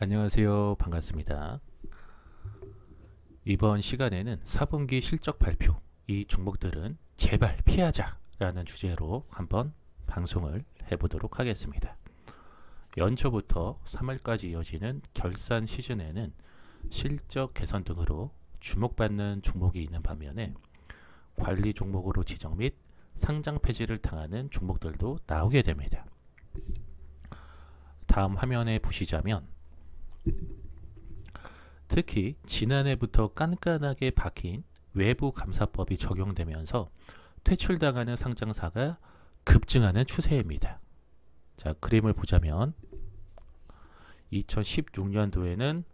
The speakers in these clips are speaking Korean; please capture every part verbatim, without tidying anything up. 안녕하세요. 반갑습니다. 이번 시간에는 사분기 실적 발표, 이 종목들은 제발 피하자 라는 주제로 한번 방송을 해보도록 하겠습니다. 연초부터 삼월까지 이어지는 결산 시즌에는 실적 개선 등으로 주목받는 종목이 있는 반면에 관리 종목으로 지정 및 상장 폐지를 당하는 종목들도 나오게 됩니다. 다음 화면에 보시자면 특히 지난해부터 깐깐하게 바뀐 외부 감사법이 적용되면서 퇴출당하는 상장사가 급증하는 추세입니다. 자, 그림을 보자면 이천십육 년도에는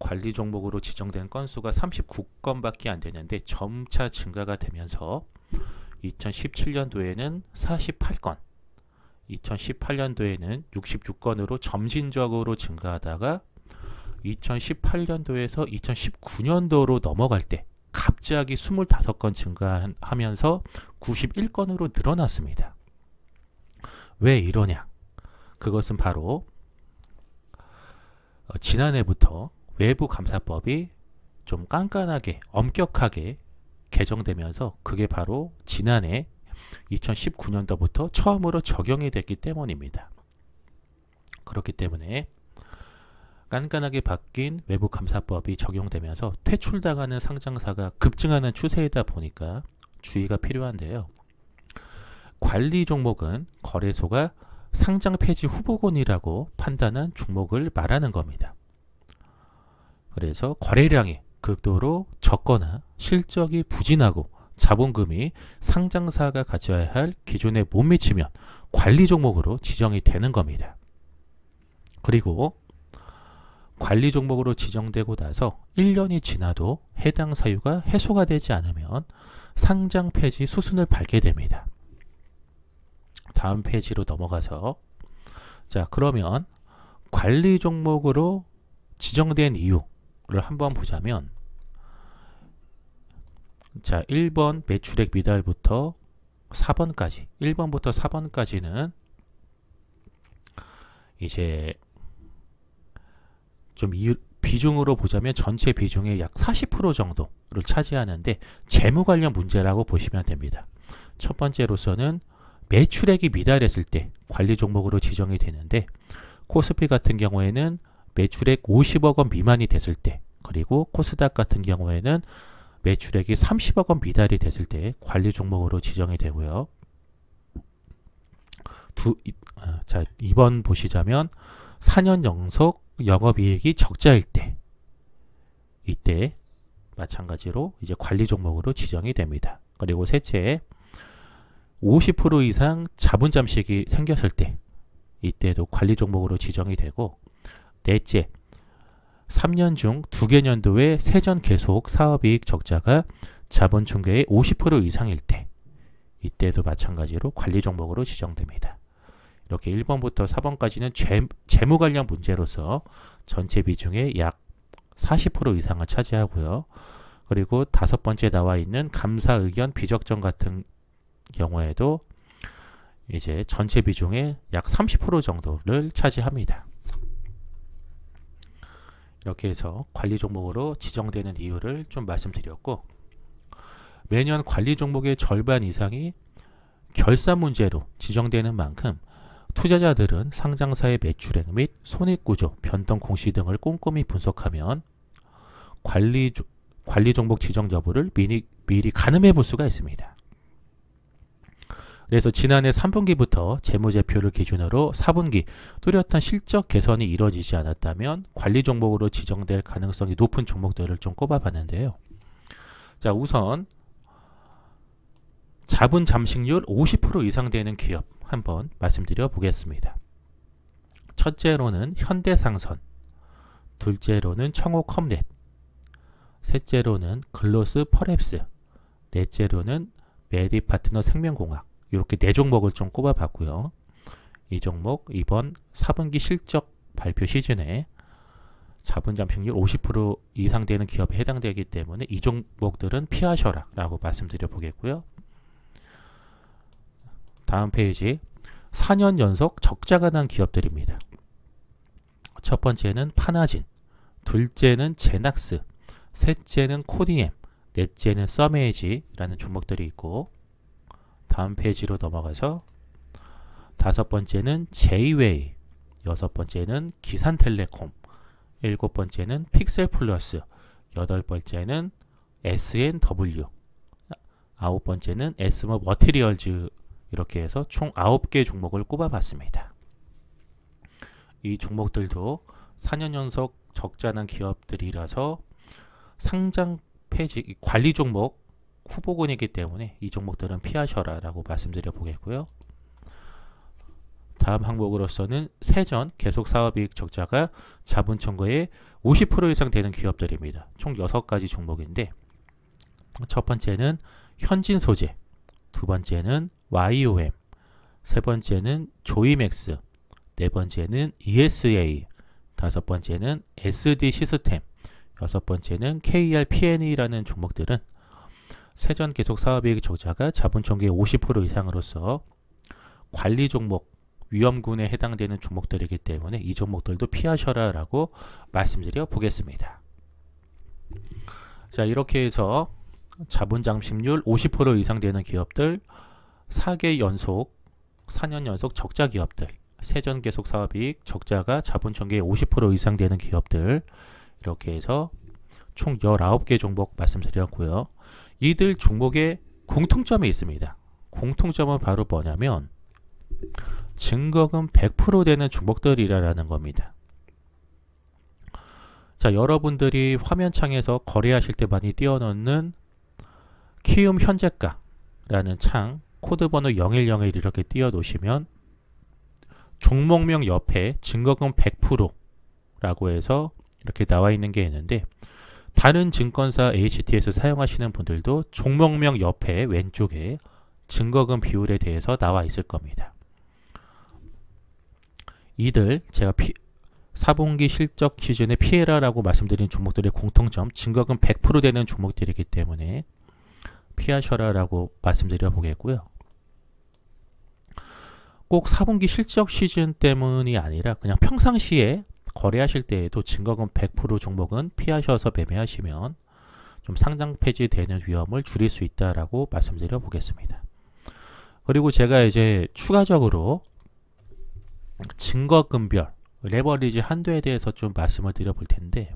관리 종목으로 지정된 건수가 삼십구 건밖에 안 되는데 점차 증가가 되면서 이천십칠 년도에는 사십팔 건, 이천십팔 년도에는 육십육 건으로 점진적으로 증가하다가 이천십팔 년도에서 이천십구 년도로 넘어갈 때 갑자기 이십오 건 증가하면서 구십일 건으로 늘어났습니다. 왜 이러냐? 그것은 바로 지난해부터 외부 감사법이 좀 깐깐하게, 엄격하게 개정되면서 그게 바로 지난해 이천십구 년도부터 처음으로 적용이 됐기 때문입니다. 그렇기 때문에 깐깐하게 바뀐 외부 감사법이 적용되면서 퇴출당하는 상장사가 급증하는 추세이다 보니까 주의가 필요한데요. 관리 종목은 거래소가 상장 폐지 후보군이라고 판단한 종목을 말하는 겁니다. 그래서 거래량이 극도로 적거나 실적이 부진하고 자본금이 상장사가 가져야 할 기준에 못 미치면 관리 종목으로 지정이 되는 겁니다. 그리고 관리 종목으로 지정되고 나서 일 년이 지나도 해당 사유가 해소가 되지 않으면 상장 폐지 수순을 밟게 됩니다. 다음 페이지로 넘어가서, 자, 그러면 관리 종목으로 지정된 이유를 한번 보자면, 자, 일 번 매출액 미달부터 사 번까지, 일 번부터 사 번까지는 이제 좀 이유, 비중으로 보자면 전체 비중의 약 사십 퍼센트 정도를 차지하는데 재무 관련 문제라고 보시면 됩니다. 첫 번째로서는 매출액이 미달했을 때 관리 종목으로 지정이 되는데 코스피 같은 경우에는 매출액 오십억 원 미만이 됐을 때, 그리고 코스닥 같은 경우에는 매출액이 삼십억 원 미달이 됐을 때 관리 종목으로 지정이 되고요. 두, 자, 이 번 보시자면 사 년 연속 영업이익이 적자일 때, 이때 마찬가지로 이제 관리 종목으로 지정이 됩니다. 그리고 셋째, 오십 퍼센트 이상 자본 잠식이 생겼을 때, 이때도 관리 종목으로 지정이 되고, 넷째, 삼 년 중 두 개 년도에 세전 계속 사업이익 적자가 자본 총계의 오십 퍼센트 이상일 때, 이때도 마찬가지로 관리 종목으로 지정됩니다. 이렇게 일 번부터 사 번까지는 재, 재무 관련 문제로서 전체 비중의 약 사십 퍼센트 이상을 차지하고요. 그리고 다섯 번째 나와 있는 감사 의견 비적정 같은 경우에도 이제 전체 비중의 약 삼십 퍼센트 정도를 차지합니다. 이렇게 해서 관리 종목으로 지정되는 이유를 좀 말씀드렸고, 매년 관리 종목의 절반 이상이 결산 문제로 지정되는 만큼 투자자들은 상장사의 매출액 및 손익구조, 변동 공시 등을 꼼꼼히 분석하면 관리, 관리 종목 지정 여부를 미리, 미리 가늠해 볼 수가 있습니다. 그래서 지난해 삼 분기부터 재무제표를 기준으로 사 분기 뚜렷한 실적 개선이 이루어지지 않았다면 관리 종목으로 지정될 가능성이 높은 종목들을 좀 꼽아봤는데요. 자, 우선 자본 잠식률 오십 퍼센트 이상 되는 기업 한번 말씀드려 보겠습니다. 첫째로는 현대상선, 둘째로는 청호컴넷, 셋째로는 글로스퍼랩스, 넷째로는 메디파트너스생명공학 생명공학, 이렇게 네 종목을 좀 꼽아봤고요. 이 종목 이번 사 분기 실적 발표 시즌에 자본 잠식률 오십 퍼센트 이상 되는 기업에 해당되기 때문에 이 종목들은 피하셔라 라고 말씀드려 보겠고요. 다음 페이지, 사 년 연속 적자가 난 기업들입니다. 첫 번째는 파나진, 둘째는 제낙스, 셋째는 코디엠, 넷째는 썸에이지라는 종목들이 있고, 다음 페이지로 넘어가서 다섯 번째는 제이웨이, 여섯 번째는 기산텔레콤, 일곱 번째는 픽셀플러스, 여덟 번째는 에스엔더블유, 아홉 번째는 에스모 머티리얼즈, 이렇게 해서 총 아홉 개 종목을 꼽아봤습니다. 이 종목들도 사 년 연속 적자난 기업들이라서 상장 페이지 관리 종목 후보군이기 때문에 이 종목들은 피하셔라 라고 말씀드려 보겠고요. 다음 항목으로서는 세전 계속 사업이익 적자가 자본 청구의 오십 퍼센트 이상 되는 기업들입니다. 총 여섯 가지 종목인데, 첫 번째는 현진소재, 두 번째는 와이오엠, 세 번째는 조이맥스, 네 번째는 이에스에이, 다섯 번째는 에스디시스템, 여섯 번째는 케이알피 앤 이라는 종목들은 세전 계속 사업이익 적자가 자본 총계의 오십 퍼센트 이상으로서 관리 종목 위험군에 해당되는 종목들이기 때문에 이 종목들도 피하셔라 라고 말씀드려 보겠습니다. 자, 이렇게 해서 자본 잠식률 오십 퍼센트 이상 되는 기업들, 사 개 연속, 사 년 연속 적자 기업들, 세전 계속 사업이익 적자가 자본 총계의 오십 퍼센트 이상 되는 기업들, 이렇게 해서 총 열아홉 개 종목 말씀드렸고요. 이들 종목에 공통점이 있습니다. 공통점은 바로 뭐냐면 증거금 백 퍼센트 되는 종목들이라는 겁니다. 자, 여러분들이 화면창에서 거래하실 때 많이 띄워놓는 키움 현재가라는 창 코드번호 영일영일 이렇게 띄워놓으시면 종목명 옆에 증거금 백 퍼센트 라고 해서 이렇게 나와 있는 게 있는데, 다른 증권사 에이치티에스 사용하시는 분들도 종목명 옆에 왼쪽에 증거금 비율에 대해서 나와 있을 겁니다. 이들 제가 피, 사분기 실적 기준의 피해라라고 말씀드린 종목들의 공통점, 증거금 백 퍼센트 되는 종목들이기 때문에 피하셔라 라고 말씀드려 보겠고요. 꼭 사분기 실적 시즌 때문이 아니라 그냥 평상시에 거래하실 때에도 증거금 백 퍼센트 종목은 피하셔서 매매하시면 좀 상장 폐지되는 위험을 줄일 수 있다라고 말씀드려 보겠습니다. 그리고 제가 이제 추가적으로 증거금별 레버리지 한도에 대해서 좀 말씀을 드려 볼 텐데,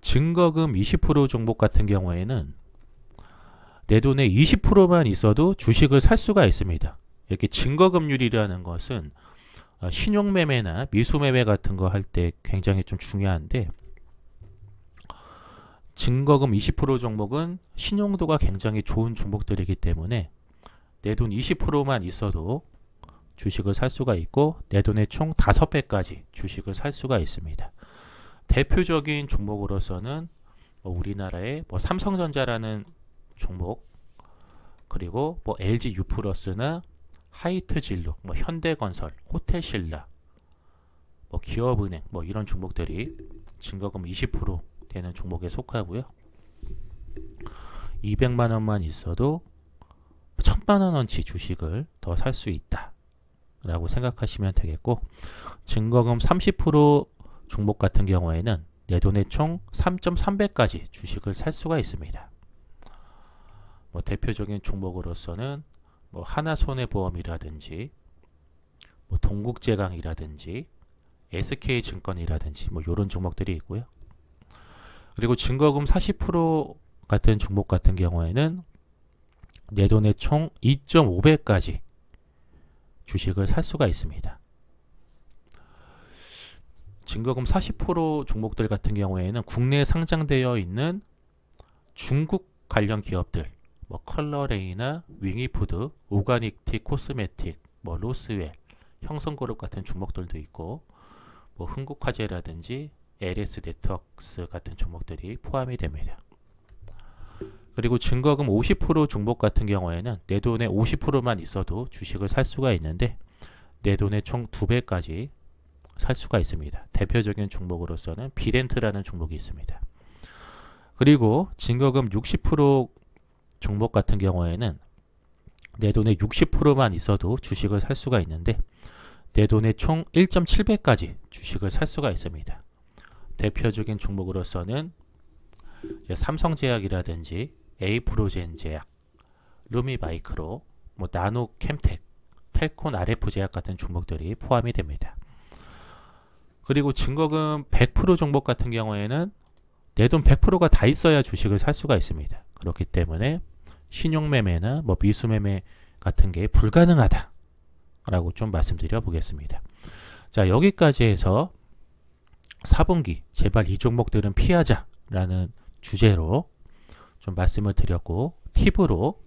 증거금 이십 퍼센트 종목 같은 경우에는 내 돈에 이십 퍼센트만 있어도 주식을 살 수가 있습니다. 이렇게 증거금률이라는 것은 신용매매나 미수매매 같은 거 할 때 굉장히 좀 중요한데, 증거금 이십 퍼센트 종목은 신용도가 굉장히 좋은 종목들이기 때문에 내 돈 이십 퍼센트만 있어도 주식을 살 수가 있고, 내 돈의 총 다섯 배까지 주식을 살 수가 있습니다. 대표적인 종목으로서는 우리나라의 뭐 삼성전자라는 종목, 그리고 뭐 엘지유플러스나 하이트진로, 뭐 현대건설, 호텔신라, 뭐 기업은행, 뭐 이런 종목들이 증거금 이십 퍼센트 되는 종목에 속하고요. 이백만 원만 있어도 천만 원어치 주식을 더 살 수 있다 라고 생각하시면 되겠고, 증거금 삼십 퍼센트 종목 같은 경우에는 내 돈의 총 삼 점 삼 배까지 주식을 살 수가 있습니다. 뭐 대표적인 종목으로서는 뭐 하나손해보험이라든지, 뭐 동국제강이라든지, 에스케이증권이라든지 뭐 이런 종목들이 있고요. 그리고 증거금 사십 퍼센트 같은 종목 같은 경우에는 내 돈의 총 이 점 오 배까지 주식을 살 수가 있습니다. 증거금 사십 퍼센트 종목들 같은 경우에는 국내에 상장되어 있는 중국 관련 기업들, 뭐 컬러레이나 윙이푸드, 오가닉티코스메틱, 뭐 로스웰, 형성그룹 같은 종목들도 있고, 뭐 흥국화재라든지 엘에스네트웍스 같은 종목들이 포함이 됩니다. 그리고 증거금 오십 퍼센트 종목 같은 경우에는 내 돈의 오십 퍼센트만 있어도 주식을 살 수가 있는데, 내 돈의 총 두 배까지 살 수가 있습니다. 대표적인 종목으로서는 비렌트라는 종목이 있습니다. 그리고 증거금 육십 퍼센트 종목 같은 경우에는 내 돈의 육십 퍼센트만 있어도 주식을 살 수가 있는데, 내 돈의 총 일 점 칠 배까지 주식을 살 수가 있습니다. 대표적인 종목으로서는 삼성제약이라든지 에이프로젠제약, 루미마이크로, 뭐 나노캠텍, 텔콘알에프제약 같은 종목들이 포함이 됩니다. 그리고 증거금 백 퍼센트 종목 같은 경우에는 내 돈 백 퍼센트가 다 있어야 주식을 살 수가 있습니다. 그렇기 때문에 신용매매나 뭐 미수매매 같은 게 불가능하다 라고 좀 말씀드려 보겠습니다. 자, 여기까지 해서 사 분기 제발 이 종목들은 피하자 라는 주제로 좀 말씀을 드렸고, 팁으로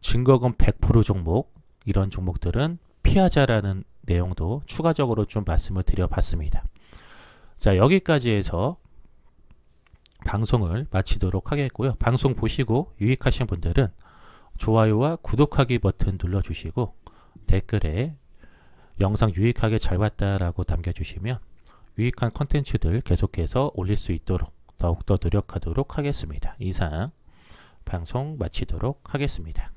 증거금 백 퍼센트 종목, 이런 종목들은 피하자라는 내용도 추가적으로 좀 말씀을 드려봤습니다. 자, 여기까지 해서 방송을 마치도록 하겠고요. 방송 보시고 유익하신 분들은 좋아요와 구독하기 버튼 눌러주시고 댓글에 영상 유익하게 잘 봤다라고 남겨주시면 유익한 컨텐츠들 계속해서 올릴 수 있도록 더욱더 노력하도록 하겠습니다. 이상 방송 마치도록 하겠습니다.